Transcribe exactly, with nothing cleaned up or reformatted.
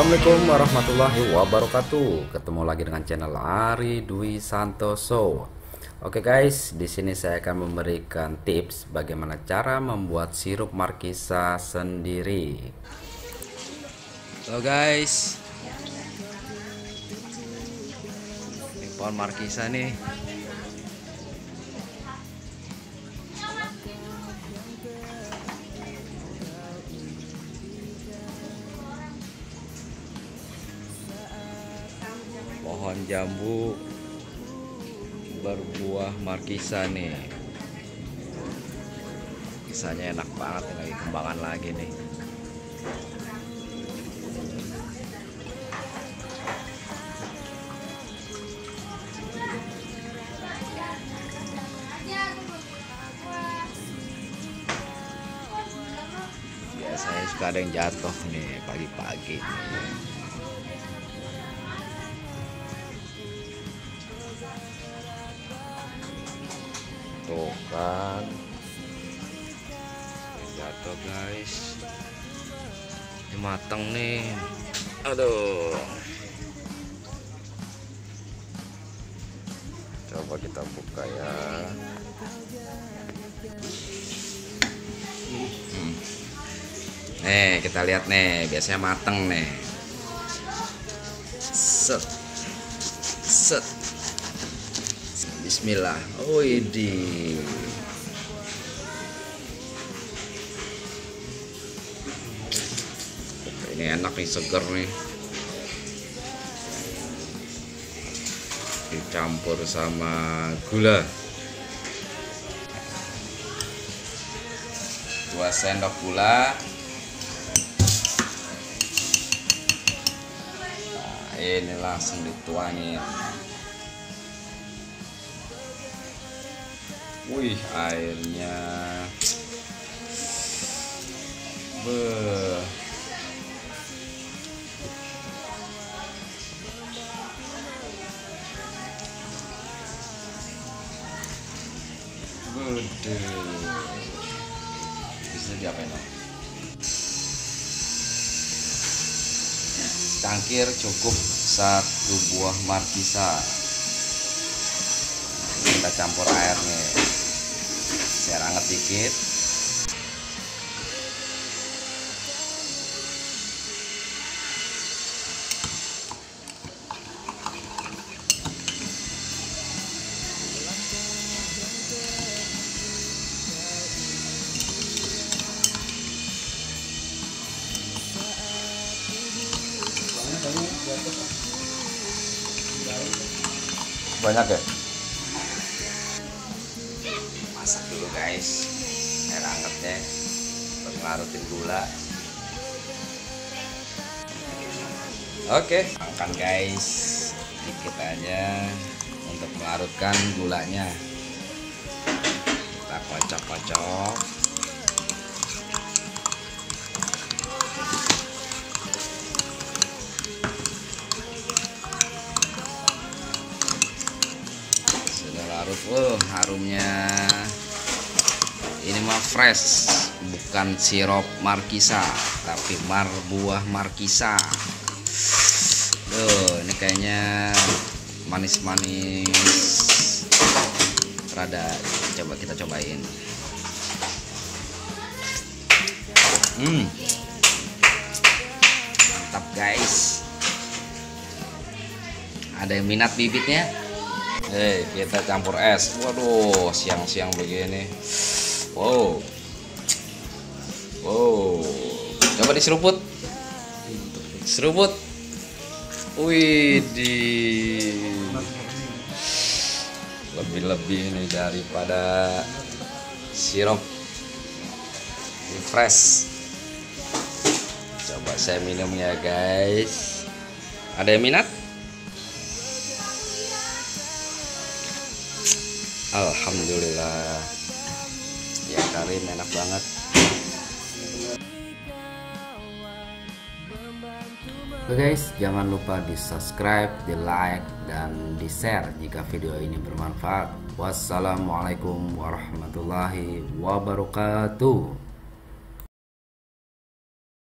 Assalamualaikum warahmatullahi wabarakatuh. Ketemu lagi dengan channel Ary Dwi Santoso. Oke guys, di sini saya akan memberikan tips bagaimana cara membuat sirup markisa sendiri. Halo guys, ini pohon markisa nih. Pohon jambu berbuah markisa nih, kisahnya enak banget, lagi kembangan lagi nih. Biasanya suka ada yang jatuh nih pagi-pagi. Tuh kan jatuh guys, ini mateng nih. Aduh, coba kita buka ya. hmm. Nih kita lihat nih, biasanya mateng nih. Set set, bismillah. Oh ini ini enak nih, seger nih, dicampur sama gula dua sendok gula. Nah, ini langsung dituangin. Wih, airnya beuh. Gede. Bisa diapain dong? Cangkir cukup satu buah markisa. Kita campur airnya. Biar anget dikit. Banyak ya? Masak dulu guys, air hangatnya terus ngarutin gula. Oke, angkat guys, dikit aja untuk melarutkan gulanya. Kita kocok-kocok. Wow, harumnya ini mah fresh, bukan sirup markisa tapi mar buah markisa. Duh, ini kayaknya manis-manis rada, coba kita cobain. hmm. Mantap guys, ada yang minat bibitnya? Hei, kita campur es. Waduh, siang-siang begini. Wow, wow. Coba diseruput, seruput. Wih, di lebih-lebih ini daripada sirup fresh. Coba saya minum ya guys. Ada yang minat? Alhamdulillah ya Karim, enak banget. Oke guys, jangan lupa di subscribe, di like, dan di share jika video ini bermanfaat. Wassalamualaikum warahmatullahi wabarakatuh.